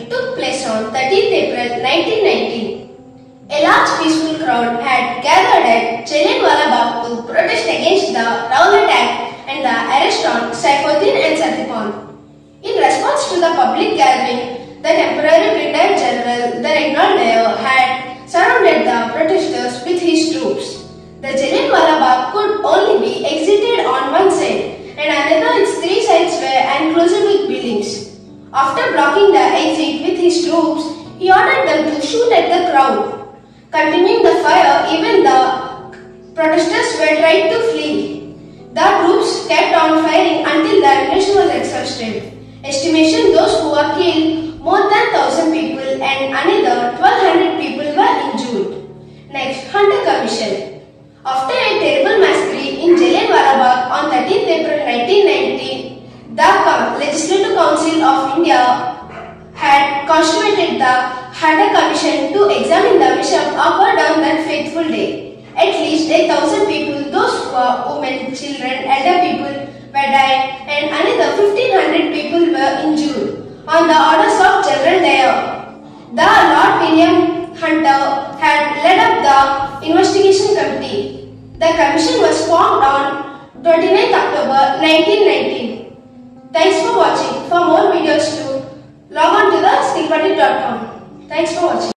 massacre took place on 13th April 1919. A large peaceful crowd had gathered at Jallianwala Bagh to protest against the Rowlatt Act and the arrest on Saifuddin and Satyapal. In response to the public gathering, the temporary Brigadier General Reginald Dyer had surrounded the protesters with his troops. The Jallianwala Bagh could only be exited on one side, and another its three sides were enclosed with buildings. After blocking the exit with his troops, he ordered them to shoot at the crowd. Continuing the fire, even the protesters were trying to flee. The troops kept on firing until the ammunition was exhausted. Estimation those who were killed, more than 1,000 people and another 1,200 people were injured. Next, Hunter Commission. After a terrible massacre in Jallianwala Bagh on 13th April 1919, the Legislative Council of India had constituted the Hunter Commission to examine the bishop up or down that fateful day. At least 8,000 people, those who were women, children, elder people, were died and another 1,500 people were injured on the orders of General Dyer. The Lord William Hunter had led up the investigation committee. The commission was formed on 29th October 1919. Thanks for watching. For more videos, log on to the SkillPundit.com. Thanks for watching.